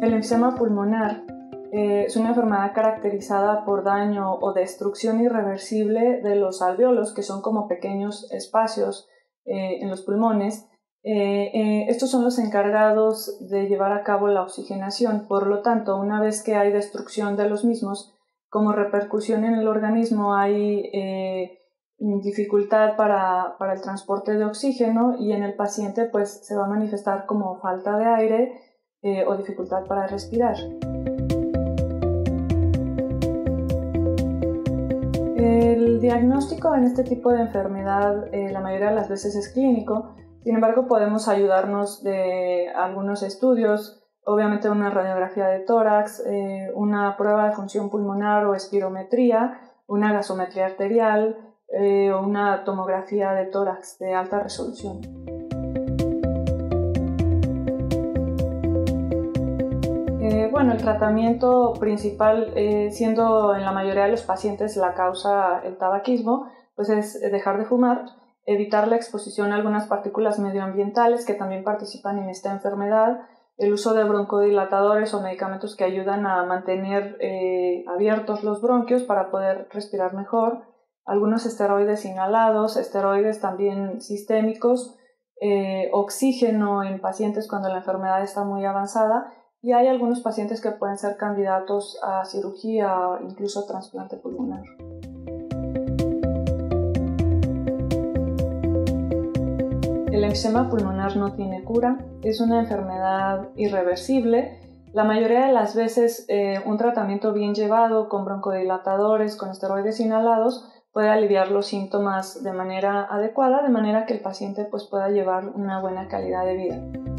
El enfisema pulmonar es una enfermedad caracterizada por daño o destrucción irreversible de los alvéolos, que son como pequeños espacios en los pulmones. Estos son los encargados de llevar a cabo la oxigenación. Por lo tanto, una vez que hay destrucción de los mismos, como repercusión en el organismo hay dificultad para el transporte de oxígeno, y en el paciente pues se va a manifestar como falta de aire o dificultad para respirar. El diagnóstico en este tipo de enfermedad la mayoría de las veces es clínico. Sin embargo, podemos ayudarnos de algunos estudios, obviamente una radiografía de tórax, una prueba de función pulmonar o espirometría, una gasometría arterial o una tomografía de tórax de alta resolución. Bueno, el tratamiento principal, siendo en la mayoría de los pacientes la causa el tabaquismo, pues es dejar de fumar, evitar la exposición a algunas partículas medioambientales que también participan en esta enfermedad, el uso de broncodilatadores o medicamentos que ayudan a mantener abiertos los bronquios para poder respirar mejor, algunos esteroides inhalados, esteroides también sistémicos, oxígeno en pacientes cuando la enfermedad está muy avanzada, y hay algunos pacientes que pueden ser candidatos a cirugía o incluso a trasplante pulmonar. El enfisema pulmonar no tiene cura, es una enfermedad irreversible. La mayoría de las veces un tratamiento bien llevado con broncodilatadores, con esteroides inhalados, puede aliviar los síntomas de manera adecuada, de manera que el paciente pues, pueda llevar una buena calidad de vida.